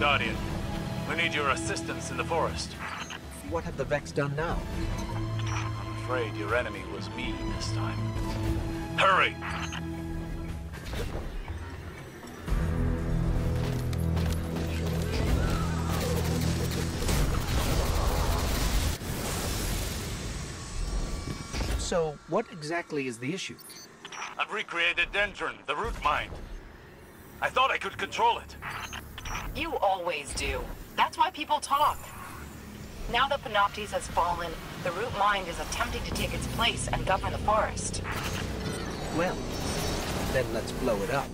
Guardian, we need your assistance in the forest. What have the Vex done now? I'm afraid your enemy was me this time. Hurry! So, what exactly is the issue? I've recreated Dendron, the root mind. I thought I could control it. You always do. That's why people talk. Now that Panoptes has fallen, the root mind is attempting to take its place and govern the forest. Well, then let's blow it up.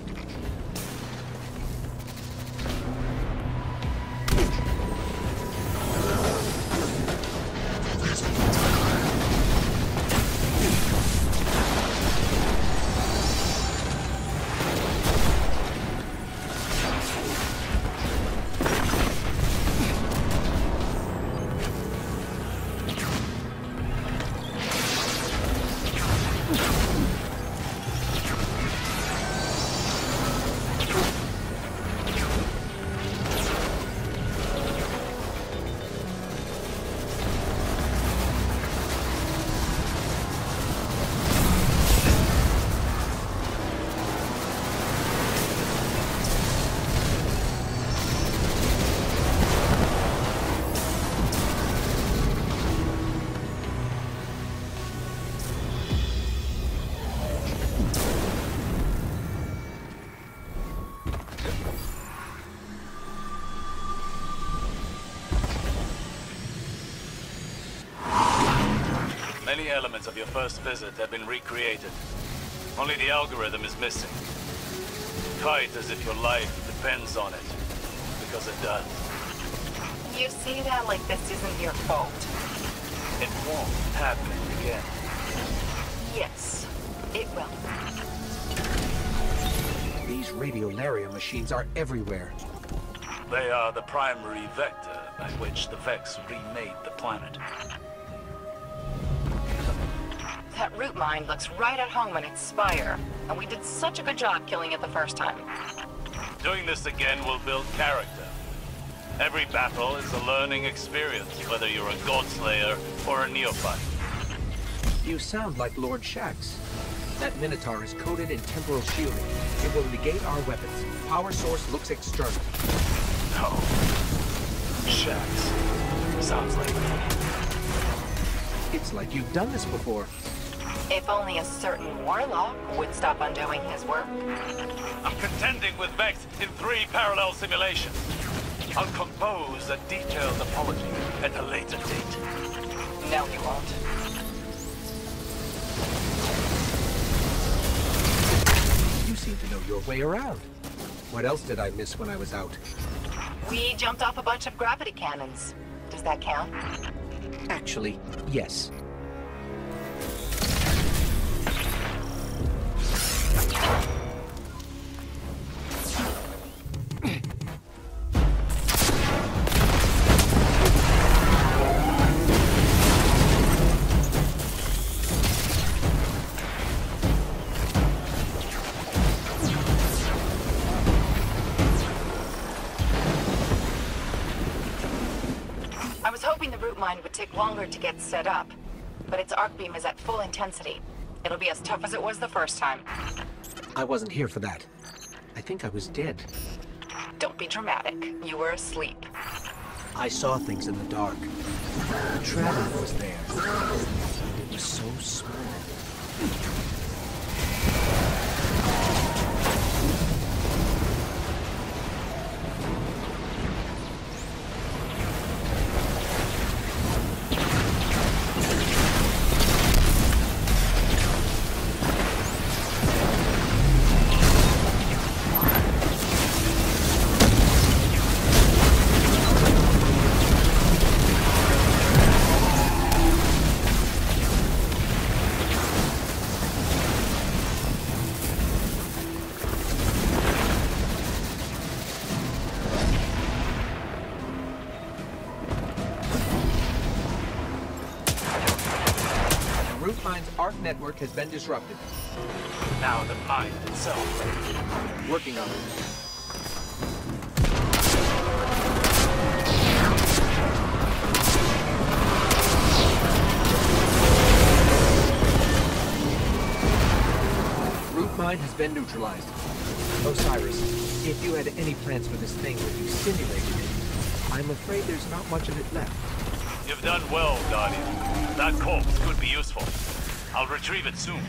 Many elements of your first visit have been recreated. Only the algorithm is missing. Fight as if your life depends on it, because it does. You say that like this isn't your fault. It won't happen again. Yes, it will. These Radiolaria machines are everywhere. They are the primary vector by which the Vex remade the planet. That root mine looks right at home in its spire, and we did such a good job killing it the first time. Doing this again will build character. Every battle is a learning experience, whether you're a Godslayer or a Neophyte. You sound like Lord Shaxx. That Minotaur is coated in temporal shielding. It will negate our weapons. Power source looks external. No. Shaxx. Sounds like me. It's like you've done this before. If only a certain Warlock would stop undoing his work. I'm contending with Vex in 3 parallel simulations. I'll compose a detailed apology at a later date. No, you won't. You seem to know your way around. What else did I miss when I was out? We jumped off a bunch of gravity cannons. Does that count? Actually, yes. Mine would take longer to get set up, but its arc beam is at full intensity. It'll be as tough as it was the first time. I wasn't here for that. I think I was dead. Don't be dramatic. You were asleep. I saw things in the dark. The traveler was there. It was so small. Network has been disrupted. Now the mind itself. Working on it. Mine has been neutralized. Osiris, if you had any plans for this thing when you simulated it, I'm afraid there's not much of it left. You've done well, Guardian. That corpse could be useful. I'll retrieve it soon.